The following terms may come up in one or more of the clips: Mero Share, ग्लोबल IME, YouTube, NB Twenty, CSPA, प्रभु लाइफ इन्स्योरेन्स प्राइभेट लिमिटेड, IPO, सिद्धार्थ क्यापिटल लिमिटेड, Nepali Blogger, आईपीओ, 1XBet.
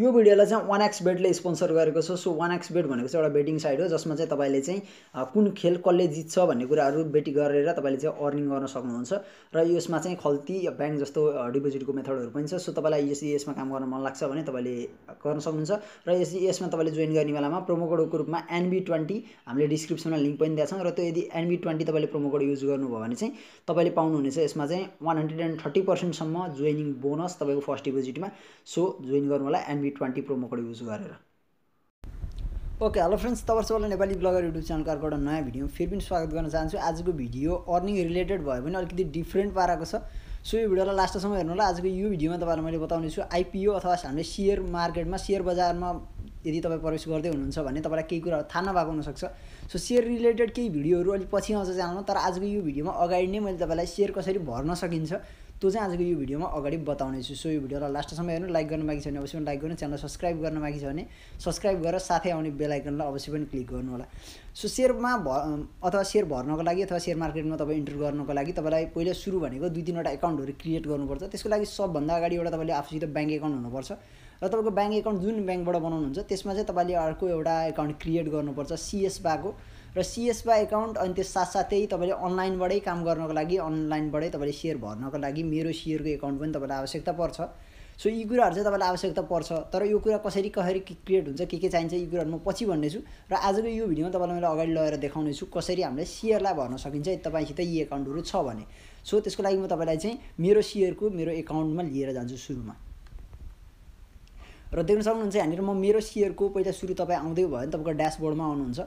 यो भिडियोलाई चाहिँ 1XBetले स्पोन्सर गरेको छ। सो 1XBet भनेको चाहिँ एउटा बेटिङ साइट हो जसमा चाहिँ तपाईँले चाहिँ कुन खेल कसले जित्छ भन्ने कुराहरू बेटी गरेर तपाईँले चाहिँ अर्निङ गर्न सक्नुहुन्छ र यसमा चाहिँ खल्ती ब्याङ्क जस्तो डिपोजिटको मेथडहरू पनि छ। सो तपाईँलाई यसमा काम गर्न मन लाग्छ भने तपाईँले गर्न सक्नुहुन्छ र यसमा तपाईँले जोइन गर्ने बेलामा प्रोमो कोडको रूपमा NB20 हामीले डिस्क्रिप्सनमा लिङ्क पनि दिएको छौँ र त्यो यदि NB20 तपाईँले प्रोमो कोड युज गर्नुभयो भने चाहिँ तपाईँले पाउनुहुनेछ यसमा चाहिँ 130%सम्म जोइनिङ बोनस तपाईँको फर्स्ट डिपोजिटमा। सो जोइन गर्नु होला NB20 प्रोमो कोड यूज गरेर। ओके हेलो फ्रेंड्स, तपाईहरुलाई नेपाली ब्लगर यूट्यूब चैनल का एउटा नयाँ भिडियो फेरि पनि स्वागत गर्न चाहन्छु। आजको भिडियो अर्निङ रिलेटेड भयो भने अलिकति डिफरेन्ट पाराको छ। सो यो भिडियोलाई लास्टसम्म हेर्नु होला। आजको यो भिडियोमा तपाईहरुलाई मैले बताउने छु आईपीओ अथवा हामीले शेयर मार्केटमा शेयर बजारमा यदि तपाई प्रवेश गर्दै हुनुहुन्छ भने तपाईलाई केही कुराहरु थाहा नभएको हुन सक्छ। सो शेयर रिलेटेड केही भिडियोहरु अलि पछि आउँछ च्यानलमा, तर आजको यो भिडियोमा अगाडि नै मैले तपाईलाई शेयर कसरी भर्न सकिन्छ त्यो चाहिँ आजको यो भिडियोमा अगाडि बताउने छु। सो यो भिडियोलाई लास्टसम्म हेर्नु, लाइक गर्न बाँकी छ भने अवश्य पनि लाइक गर्नु, च्यानल सब्सक्राइब गर्न बाँकी छ भने सब्सक्राइब गरेर साथै आउने बेल आइकनलाई अवश्य पनि क्लिक गर्नु होला। सो शेयरमा अथवा शेयर भर्नको लागि अथवा शेयर मार्केटमा तपाईँ इन्टर गर्नको लागि तपाईलाई पहिला सुरु भनेको 2-3 वटा एकाउन्टहरु क्रिएट गर्नुपर्छ। त्यसको लागि सबभन्दा अगाडि एउटा तपाईले आफूसित ब्याङ्क एकाउन्ट हुनुपर्छ र तपाईको ब्याङ्क एकाउन्ट जुन ब्याङ्कबाट बनाउनुहुन्छ त्यसमा चाहिँ तपाईले अर्को एउटा एकाउन्ट क्रिएट गर्नुपर्छ CSPAको र CSPA एकाउन्ट। अनि त्यस साथसाथै तपाईले अनलाइनबाटै काम गर्नको लागि अनलाइनबाटै तपाईले शेयर भर्नको लागि मेरो शेयरको एकाउन्ट पनि तपाईलाई आवश्यकता पर्छ। सो यी कुराहरु चाहिँ तपाईलाई आवश्यकता पर्छ, तर यो कुरा कसरी कसरी क्रिएट हुन्छ, के चाहिन्छ, यी कुराहरु म पछि भन्ने छु र आजको यो भिडियोमा तपाईलाई मैले अगाडि लगेर देखाउने छु कसरी हामीले शेयरलाई भर्न सकिन्छ तपाईसित यी एकाउन्टहरु छ भने। सो त्यसको लागि म तपाईलाई चाहिँ मेरो शेयरको मेरो एकाउन्टमा लिएर जान्छु सुरुमा र देख्न सक्नुहुन्छ यहाँनिर म मेरो शेयरको पहिला सुरु तपाईँ आउँदै भयो भने तपाईँको ड्यासबोर्डमा आउनुहुन्छ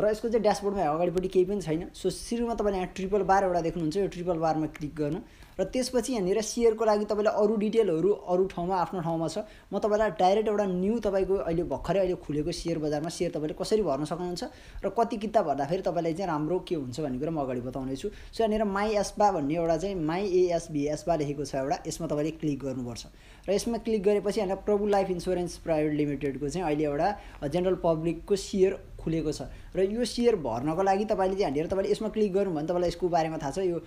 र यसको चाहिँ ड्यासबोर्डमा अगाडिपट्टि केही पनि छैन। सो सुरुमा तपाईँले यहाँ ट्रिपल बार एउटा देख्नुहुन्छ, यो ट्रिपल बारमा क्लिक गर्नु र त्यसपछि यहाँनिर शेयरको लागि तपाईँले अरू डिटेलहरू अरू ठाउँमा आफ्नो ठाउँमा छ। म तपाईँलाई डाइरेक्ट एउटा न्यू तपाईँको अहिले भर्खरै अहिले खुलेको शेयर बजारमा शेयर तपाईँले कसरी भर्न सक्नुहुन्छ र कति किता भर्दाखेरि तपाईँलाई चाहिँ राम्रो के हुन्छ भन्ने कुरा म अगाडि बताउने छु। सो यहाँनिर माई एसबा भन्ने एउटा चाहिँ माई एसबा लेखेको छ एउटा, यसमा तपाईँले क्लिक गर्नुपर्छ र यसमा क्लिक गरेपछि यहाँ प्रभु लाइफ इन्स्योरेन्स प्राइभेट लिमिटेडको चाहिँ अहिले एउटा जेनरल पब्लिकको सेयर खुलेको छ र यो सेयर भर्नको लागि तपाईँले चाहिँ हालेर तपाईँले यसमा क्लिक गर्नु भने तपाईँलाई यसको बारेमा थाहा छ। यो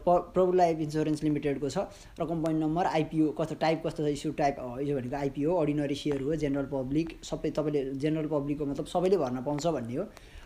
प्रभु लाइफ इन्स्योरेन्स लिमिटेडको छ र कम्पनी नम्बर आइपिओ कस्तो टाइप कस्तो छ, इस्यु टाइप यो भनेको आइपिओ अर्डिनरी सेयर हो, जेनरल पब्लिक सबै तपाईँले जेनरल पब्लिकको मतलब सबैले भर्न पाउँछ भन्ने हो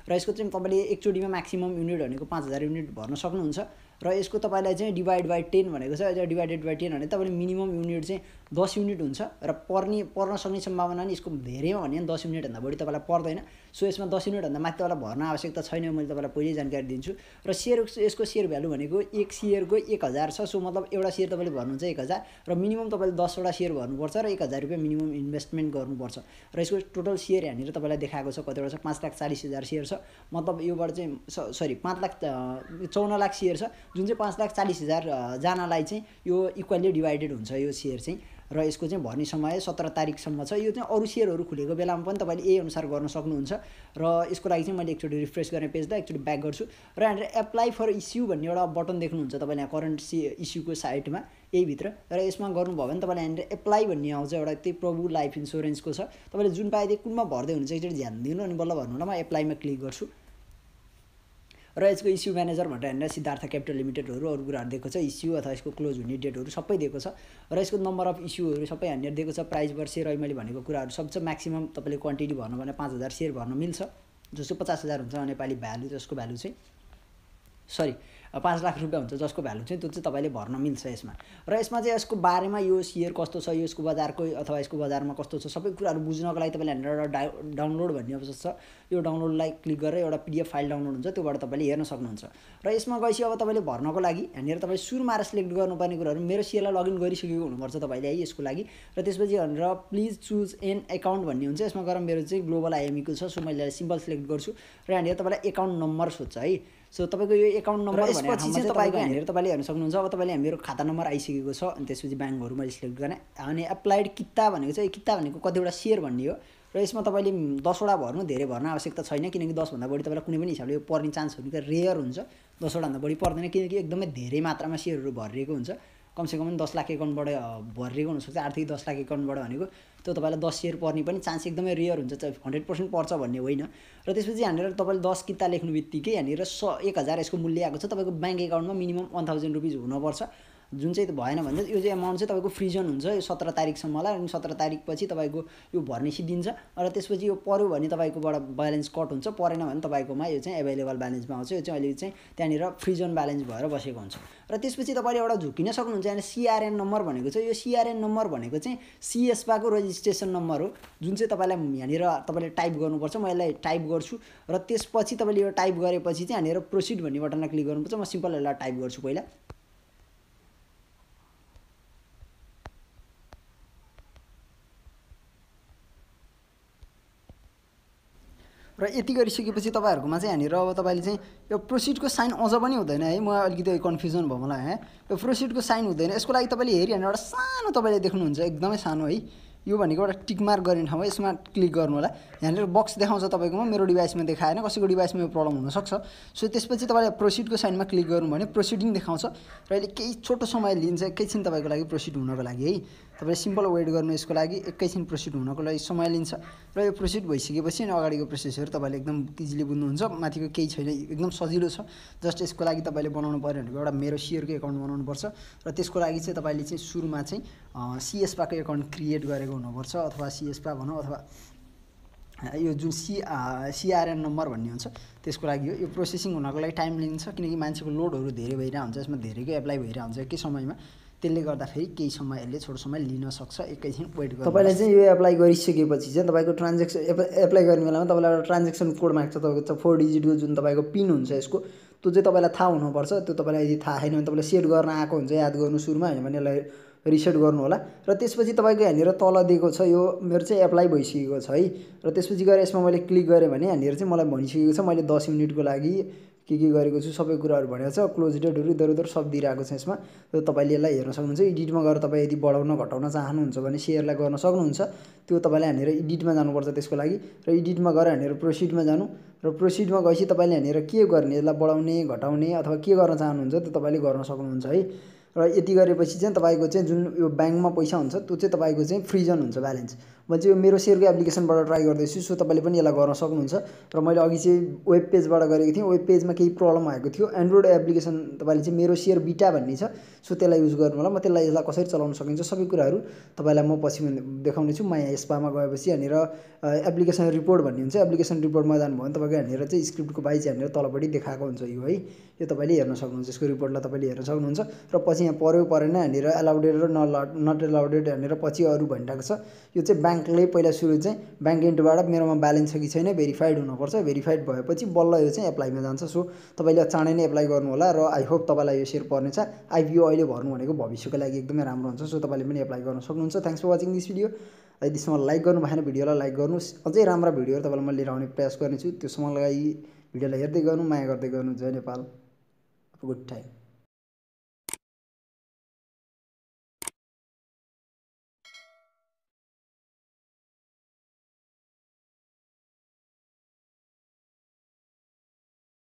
र यसको चाहिँ तपाईँले एकचोटीमा म्याक्सिमम युनिट भनेको 5000 युनिट भर्न सक्नुहुन्छ र यसको तपाईँलाई चाहिँ डिभाइड बाई 10 भनेको छ। डिभाइडेड बाई 10 भने तपाईँले मिनिमम युनिट चाहिँ 10 युनिट हुन्छ र पर्न सक्ने सम्भावना नि यसको धेरै हो भने 10 युनिटभन्दा बढी तपाईँलाई पर्दैन। सो यसमा 10 युनिटभन्दा माथि तपाईँलाई भर्न आवश्यकता छैन, मैले तपाईँलाई पहिल्यै जानकारी दिन्छु। र सेयर यसको सेयर भ्यालु भनेको एक सेयरको 1000 छ। सो मतलब एउटा सेयर तपाईँले भर्नुहुन्छ 1000 र मिनिमम तपाईँले 10वटा सेयर भर्नुपर्छ र ₹1000 मिनिमम इन्भेस्टमेन्ट गर्नुपर्छ र यसको टोटल सेयर यहाँनिर तपाईँलाई देखाएको छ कतिवटा छ, 5,40,000 सेयर छ। मतलब योबाट चाहिँ सरी 5,54,00,000 सेयर छ जुन चाहिँ 5,40,000 जनालाई चाहिँ यो इक्वली डिभाइडेड हुन्छ यो सेयर चाहिँ र यसको चाहिँ भर्ने समय 17 तारिकसम्म छ। यो चाहिँ अरू सेयरहरू खुलेको बेलामा पनि तपाईँले यही अनुसार गर्न सक्नुहुन्छ र यसको लागि चाहिँ मैले एकचोटि रिफ्रेस गर्ने पेजलाई एकचोटि ब्याक गर्छु र यहाँनिर एप्लाई फर इस्यु भन्ने एउटा बटन देख्नुहुन्छ तपाईँले यहाँ करेन्ट इस्युको साइटमा यही भित्र र यसमा गर्नुभयो भने तपाईँले यहाँनिर एप्लाई भन्ने आउँछ एउटा, त्यही प्रभु लाइफ इन्स्योरेन्सको छ। तपाईँले जुन पाए त्यो कुनमा भर्दै हुनुहुन्छ एकचोटि ध्यान दिनु अनि बल्ल भन्नु होला। म एप्लाईमा क्लिक गर्छु र यसको इस्यु म्यानेजर भनेर हेरेर सिद्धार्थ क्यापिटल लिमिटेडहरू अरू कुराहरू दिएको छ, इस्यु अथवा यसको क्लोज हुने डेटहरू सबै दिएको छ र यसको नम्बर अफ इस्युहरू सबै हेरेर दिएको छ। प्राइस पर सेयर अहिले मैले भनेको कुराहरू सब छ। म्याक्सिमम तपाईँले क्वान्टिटी भर्नु भने 5000 सेयर भर्न मिल्छ जसको 50000 हुन्छ नेपाली भ्यालु, जसको भ्यालु चाहिँ सरी ₹5,00,000 हुन्छ जसको भ्यालु चाहिँ त्यो चाहिँ तपाईँले भर्न मिल्छ यसमा। र यसमा चाहिँ यसको बारेमा यो सेयर कस्तो छ, यसको बजारको अथवा यसको बजारमा कस्तो छ सबै कुराहरू बुझ्नको लागि तपाईँले यहाँनिर एउटा डाउनलोड भन्ने अप्सन छ। यो डाउनलोडलाई क्लिक गरेर एउटा PDF फाइल डाउनलोड हुन्छ, त्योबाट तपाईँले हेर्न सक्नुहुन्छ। र यसमा गएपछि अब तपाईँले भर्नको लागि यहाँनिर तपाईँ सुरुमा सिलेक्ट गर्नुपर्ने कुराहरू मेरो सेयरलाई लगइन गरिसकेको हुनुपर्छ तपाईँले है यसको लागि र त्यसपछि भनेर प्लिज चुज एन एकाउन्ट भन्ने हुन्छ। यसमा गएर मेरो चाहिँ ग्लोबल IME को छ। सो मैले सिम्पल सिलेक्ट गर्छु र यहाँनिर तपाईँलाई एकाउन्ट नम्बर सोध्छ है। सो तपाईँको यो एकाउन्ट नम्बर भनेपछि चाहिँ तपाईँको यहाँनिर तपाईँले हेर्न सक्नुहुन्छ। अब तपाईँले मेरो खाता नम्बर आइसकेको छ अनि त्यसपछि ब्याङ्कहरू मैले सिलेक्ट गर्ने अनि एप्लाइड किता भनेको चाहिँ किता भनेको कतिवटा सेयर भन्ने हो र यसमा तपाईँले 10वटा भर्नु, धेरै भर्न आवश्यकता छैन किनकि 10भन्दा बढी तपाईँलाई कुनै पनि हिसाबले यो पर्ने चान्स हुने रेयर हुन्छ। 10वटाभन्दा बढी पर्दैन किनकि एकदमै धेरै मात्रामा सेयरहरू भरिएको हुन्छ। कमसेकम पनि 10 लाख एकाउन्टबाट भरिएको हुनसक्छ, 8 देखि 10 लाख एकाउन्टबाट भनेको त्यो तपाईँलाई 10 सेयर पर्ने पनि चान्स एकदमै रेयर हुन्छ। 100% पर्छ भन्ने होइन। र त्यसपछि यहाँनिर तपाईँले 10 किता लेख्नु बित्तिकै यहाँनिर 1000 यसको मूल्य आएको छ। तपाईँको ब्याङ्क एकाउन्टमा मिनिमम ₹1000 हुनुपर्छ जुन चाहिँ भएन भने यो चाहिँ अमाउन्ट चाहिँ तपाईको फ्रिजन हुन्छ यो 17 तारिखसम्मला अनि 17 तारिख पछि तपाईको यो भर्ने सिद्धिन्छ र त्यसपछि यो पर्यो भने तपाईकोबाट ब्यालेन्स कट हुन्छ परेन भने तपाईकोमा यो चाहिँ अवेलेबल ब्यालेन्समा आउँछ यो चाहिँ अहिले चाहिँ त्यहाँनिर फ्रिजन ब्यालेन्स भएर बसेको हुन्छ र त्यसपछि तपाईले एउटा झुकिन सक्नुहुन्छ हैन सीआरएन नम्बर भनेको चाहिँ यो सीआरएन नम्बर भनेको चाहिँ सीएसपा को रेजिस्ट्रेसन नम्बर हो जुन चाहिँ तपाईलाई यहाँनिर तपाईले टाइप गर्नुपर्छ म यसलाई टाइप गर्छु र त्यसपछि तपाईले यो टाइप गरेपछि चाहिँ यहाँनिर प्रोसिड भन्ने बटनमा क्लिक गर्नुपर्छ म सिम्पल यसलाई टाइप गर्छु पहिला र यति गरिसकेपछि तपाईहरुकोमा चाहिँ यहाँनिर अब तपाईले चाहिँ यो प्रोसिडको साइन अझ पनि हुँदैन है म अलिकति कन्फ्युजन भयो मलाई है यो प्रोसिडको साइन हुँदैन यसको लागि तपाईले हेरिहाल्नु एउटा सानो तपाईले देख्नुहुन्छ एकदमै सानो है यो भनेको एउटा टिक मार्क गर्ने ठाउँ यसमा क्लिक गर्नु होला यहाँनिर बक्स देखाउँछ तपाईकोमा मेरो डिभाइसमा देखाएन कसैको डिभाइसमा यो प्रब्लम हुन सक्छ सो त्यसपछि तपाईले प्रोसिडको साइनमा क्लिक गर्नु भने प्रोसिडिङ देखाउँछ र अहिले केही छोटो समय लिन्छ एकैछिन तपाईको लागि प्रोसिड हुनको लागि है तपाईले सिम्पल वेट गर्नु यसको लागि एकैछिन प्रोसिड हुनको लागि समय लिन्छ र यो प्रोसिड भइसकेपछि अनि अगाडिको प्रोसेसहरु तपाईले एकदम इजिली बुझ्नुहुन्छ माथिको केही छैन एकदम सजिलो छ जस्ट यसको लागि तपाईले बनाउनु पर्यो भनेको एउटा मेरो शेयरको एकाउन्ट बनाउनु पर्छ र त्यसको लागि चाहिँ तपाईले चाहिँ सुरुमा चाहिँ सीएसपा को एकाउन्ट क्रिएट गरेको हुनुपर्छ अथवा सीएसपा भनौं अथवा यो जुन सीआरएन नम्बर भन्ने हुन्छ त्यसको लागि यो प्रोसेसिङ हुनको लागि टाइम लिन्छ किनकि मान्छेको लोडहरु धेरै भइरा हुन्छ यसमा धेरैको एप्लाई भइरा हुन्छ के समयमा त्यसले गर्दा फेरि केही समय यसले छोटो समय लिन सक्छ एकैछिन वेट गर्नु तपाईले चाहिँ यो एप्लाई गरिसकेपछि चाहिँ तपाईको ट्रान्ज्याक्सन एप्लाई गर्ने बेलामा तपाईलाई एउटा ट्रान्ज्याक्सन कोड माग्छ तपाईको 4 डिजिटको जुन तपाईको पिन हुन्छ यसको त्यो चाहिँ तपाईलाई थाहा हुनुपर्छ त्यो तपाईलाई यदि थाहा छैन भने तपाईले सेट गर्न आएको हुन्छ याद गर्नु सुरुमा हैन भने यसलाई रिसेट गर्नु होला र त्यसपछि तपाईको यहाँनिर तल दिएको छ यो मेरो चाहिँ एप्लाई भइसकेको छ है र त्यसपछि गएर यसमा मैले क्लिक गरे भने यहाँनिर चाहिँ मलाई भनिसकेको छ मैले 10 मिनेटको लागि के गरेको छु सबै कुराहरु भनेको छ क्लोज डेटहरु इधर-उधर सब दिइराको छ यसमा र तपाईले यसलाई हेर्न सक्नुहुन्छ एडिटमा गएर तपाई यदि बढाउन घटाउन चाहनुहुन्छ भने शेयरलाई गर्न सक्नुहुन्छ त्यो तपाईले यहाँनिर एडिटमा जानुपर्छ त्यसको लागि र एडिटमा गएर यहाँनिर प्रोसिडमा जानु र प्रोसिडमा गएपछि तपाईले यहाँनिर के गर्ने यसलाई बढाउने घटाउने अथवा के गर्न चाहनुहुन्छ त्यो तपाईले गर्न सक्नुहुन्छ है र यति गरेपछि चाहिँ तपाईको चाहिँ जुन यो बैंकमा पैसा हुन्छ त्यो चाहिँ तपाईको चाहिँ फ्रिजन हुन्छ ब्यालेन्स भन्छु यो मेरो शेयरको एप्लिकेसनबाट ट्राई गर्दै छु सो तपाईले पनि यसलाई गर्न सक्नुहुन्छ र मैले अघि चाहिँ वेब पेजबाट गरेको थिए वेब पेजमा केही प्रब्लम आएको थियो एन्ड्रोइड एप्लिकेसन तपाईले चाहिँ मेरो शेयर बिटा भन्ने छ सो त्यसलाई युज गर्नु होला म त्यसलाई यसलाई कसरी चलाउन सकिन्छ सबै कुराहरु तपाईलाई म पछि देखाउने छु म यहाँ यसपामा गएपछि यहाँनिर एप्लिकेसन रिपोर्ट भन्ने हुन्छ एप्लिकेसन रिपोर्टमा जानु भयो तपाईको यहाँनिर चाहिँ स्क्रिप्टको बाइ चाहिँ यहाँनिर तलपडी देखाएको हुन्छ यो है यो तपाईले हेर्न सक्नुहुन्छ यसको रिपोर्टलाई तपाईले हेर्न सक्नुहुन्छ र पछि यहाँ पर्यो परेन यहाँनिर अलाउडेड र नट अलाउडेड यहाँनिर पछि अरु भनिरहेको छ यो चाहिँ बैंकले पहिला सुरु चाहिँ बैंक इन्टबाट मेरोमा ब्यालेन्स छ कि छैन भेरिफाइड हुनुपर्छ भेरिफाइड भएपछि बल्ल यो चाहिँ एप्लाईमा जान्छ सो तपाईले चाँडै नै एप्लाई गर्नु होला र आई होप तपाईलाई यो शेयर पर्ने छ आईपीओ अहिले भर्नु भनेको भविष्यको लागि एकदमै राम्रो हुन्छ सो तपाईले पनि एप्लाई गर्न सक्नुहुन्छ thanks for watching this video यदि यसमा लाइक गर्नु भएन भिडियोलाई लाइक गर्नुस् अझै राम्रा भिडियोहरु तपाईलाई म लिएर आउने प्रयास गर्नेछु त्यो समय लगाई भिडियोलाई हेर्दै गर्नु माया गर्दै गर्नु जय नेपाल गुड टाइम।